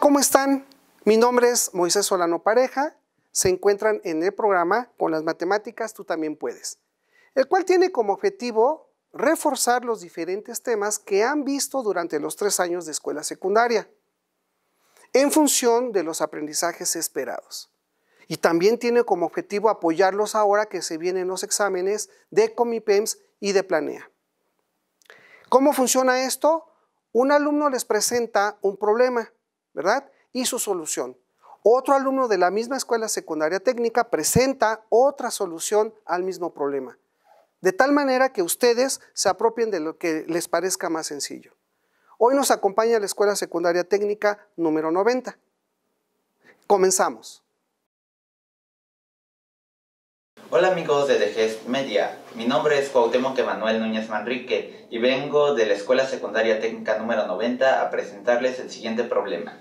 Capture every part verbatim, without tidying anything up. ¿Cómo están? Mi nombre es Moisés Solano Pareja. Se encuentran en el programa Con las matemáticas tú también puedes, el cual tiene como objetivo reforzar los diferentes temas que han visto durante los tres años de escuela secundaria en función de los aprendizajes esperados. Y también tiene como objetivo apoyarlos ahora que se vienen los exámenes de Comipems y de Planea. ¿Cómo funciona esto? Un alumno les presenta un problema, ¿verdad? Y su solución. Otro alumno de la misma escuela secundaria técnica presenta otra solución al mismo problema. De tal manera que ustedes se apropien de lo que les parezca más sencillo. Hoy nos acompaña la escuela secundaria técnica número noventa. Comenzamos. Hola amigos de D G E S T Media. Mi nombre es Cuauhtémoc Emmanuel Núñez Manrique y vengo de la escuela secundaria técnica número noventa a presentarles el siguiente problema.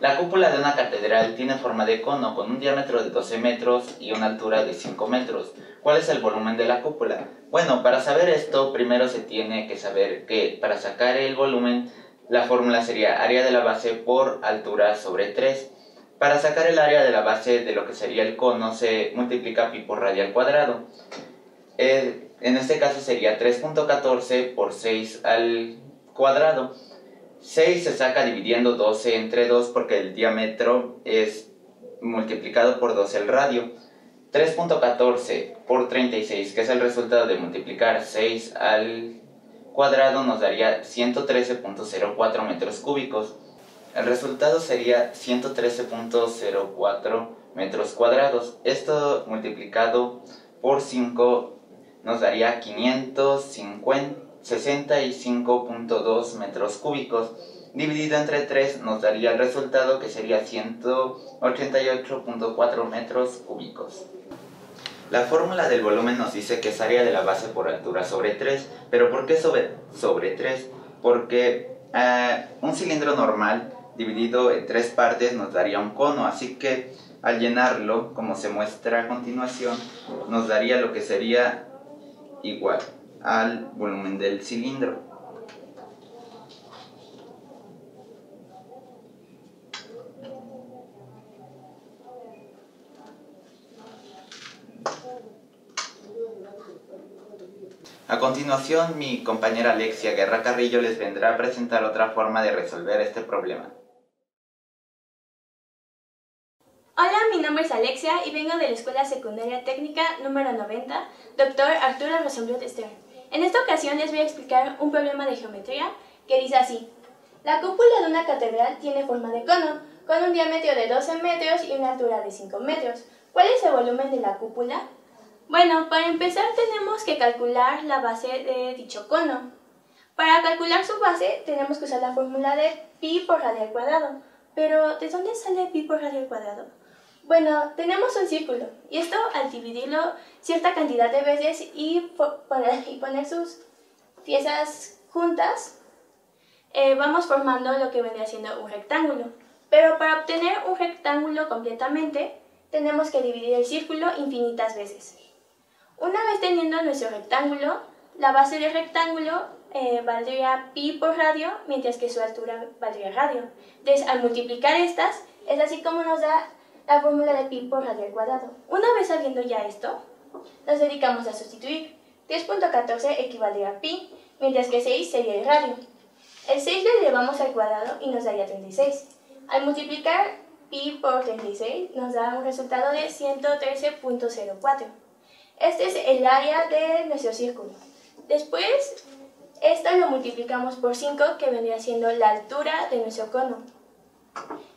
La cúpula de una catedral tiene forma de cono con un diámetro de doce metros y una altura de cinco metros. ¿Cuál es el volumen de la cúpula? Bueno, para saber esto, primero se tiene que saber que para sacar el volumen, la fórmula sería área de la base por altura sobre tres. Para sacar el área de la base de lo que sería el cono, se multiplica pi por radio al cuadrado. Eh, en este caso sería tres punto catorce por seis al cuadrado. seis se saca dividiendo doce entre dos porque el diámetro es multiplicado por doce el radio. tres punto catorce por treinta y seis, que es el resultado de multiplicar seis al cuadrado, nos daría ciento trece punto cero cuatro metros cúbicos. El resultado sería ciento trece punto cero cuatro metros cuadrados. Esto multiplicado por cinco nos daría quinientos sesenta y cinco punto dos metros cúbicos. Dividido entre tres nos daría el resultado, que sería ciento ochenta y ocho punto cuatro metros cúbicos. La fórmula del volumen nos dice que es área de la base por altura sobre tres. ¿Pero por qué sobre, sobre tres? Porque uh, un cilindro normal dividido en tres partes nos daría un cono. Así que al llenarlo, como se muestra a continuación, nos daría lo que sería igual al volumen del cilindro. A continuación, mi compañera Alexia Guerra Carrillo les vendrá a presentar otra forma de resolver este problema. Hola, mi nombre es Alexia y vengo de la Escuela Secundaria Técnica número noventa, doctor Arturo Rosenblueth Stearns. En esta ocasión les voy a explicar un problema de geometría que dice así. La cúpula de una catedral tiene forma de cono, con un diámetro de doce metros y una altura de cinco metros. ¿Cuál es el volumen de la cúpula? Bueno, para empezar tenemos que calcular la base de dicho cono. Para calcular su base tenemos que usar la fórmula de pi por radio al cuadrado. Pero, ¿de dónde sale pi por radio al cuadrado? Bueno, tenemos un círculo, y esto al dividirlo cierta cantidad de veces y poner, y poner sus piezas juntas, eh, vamos formando lo que vendría siendo un rectángulo. Pero para obtener un rectángulo completamente, tenemos que dividir el círculo infinitas veces. Una vez teniendo nuestro rectángulo, la base del rectángulo eh, valdría pi por radio, mientras que su altura valdría radio. Entonces, al multiplicar estas, es así como nos da la fórmula de pi por radio al cuadrado. Una vez sabiendo ya esto, nos dedicamos a sustituir. tres punto catorce equivaldría a pi, mientras que seis sería el radio. El seis lo elevamos al cuadrado y nos daría treinta y seis. Al multiplicar pi por treinta y seis nos da un resultado de ciento trece punto cero cuatro. Este es el área de nuestro círculo. Después, esto lo multiplicamos por cinco, que vendría siendo la altura de nuestro cono.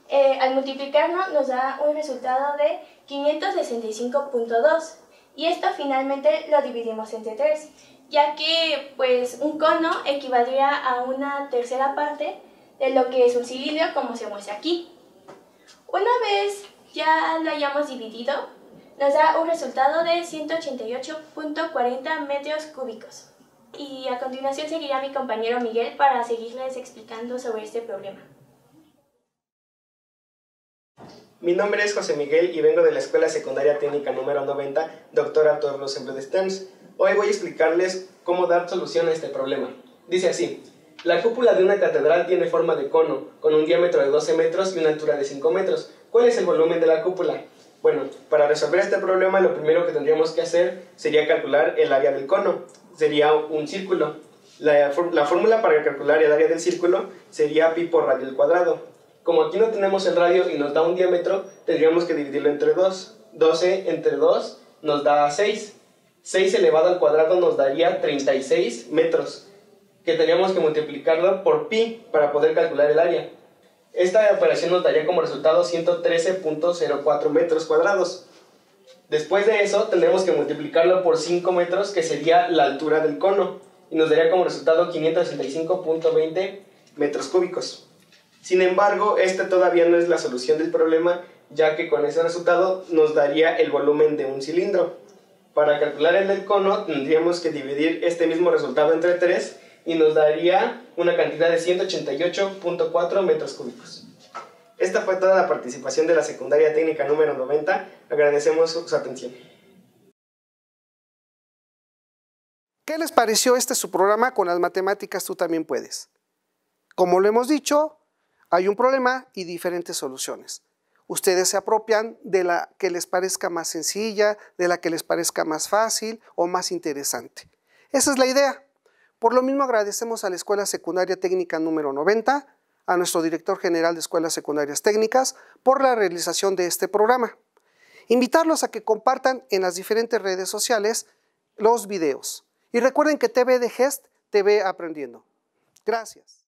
Eh, al multiplicarnos nos da un resultado de quinientos sesenta y cinco punto dos, y esto finalmente lo dividimos entre tres, ya que pues un cono equivaldría a una tercera parte de lo que es un cilindro, como se muestra aquí. Una vez ya lo hayamos dividido, nos da un resultado de ciento ochenta y ocho punto cuarenta metros cúbicos. Y a continuación seguirá mi compañero Miguel para seguirles explicando sobre este problema. Mi nombre es José Miguel y vengo de la Escuela Secundaria Técnica número noventa, doctor Arturo Rosenblueth Stearns. Hoy voy a explicarles cómo dar solución a este problema. Dice así: la cúpula de una catedral tiene forma de cono, con un diámetro de doce metros y una altura de cinco metros. ¿Cuál es el volumen de la cúpula? Bueno, para resolver este problema lo primero que tendríamos que hacer sería calcular el área del cono. Sería un círculo. La, la fórmula para calcular el área del círculo sería pi por radio al cuadrado. Como aquí no tenemos el radio y nos da un diámetro, tendríamos que dividirlo entre dos. doce entre dos nos da seis. seis elevado al cuadrado nos daría treinta y seis metros, que teníamos que multiplicarlo por pi para poder calcular el área. Esta operación nos daría como resultado ciento trece punto cero cuatro metros cuadrados. Después de eso tenemos que multiplicarlo por cinco metros, que sería la altura del cono, y nos daría como resultado quinientos sesenta y cinco punto veinte metros cúbicos. Sin embargo, esta todavía no es la solución del problema, ya que con ese resultado nos daría el volumen de un cilindro. Para calcular el del cono tendríamos que dividir este mismo resultado entre tres y nos daría una cantidad de ciento ochenta y ocho punto cuatro metros cúbicos. Esta fue toda la participación de la Secundaria Técnica número noventa. Agradecemos su atención. ¿Qué les pareció este su programa con las matemáticas tú también puedes? Como lo hemos dicho, hay un problema y diferentes soluciones. Ustedes se apropian de la que les parezca más sencilla, de la que les parezca más fácil o más interesante. Esa es la idea. Por lo mismo agradecemos a la Escuela Secundaria Técnica número noventa, a nuestro director general de Escuelas Secundarias Técnicas por la realización de este programa. Invitarlos a que compartan en las diferentes redes sociales los videos. Y recuerden que T V D G E S T, T V Aprendiendo. Gracias.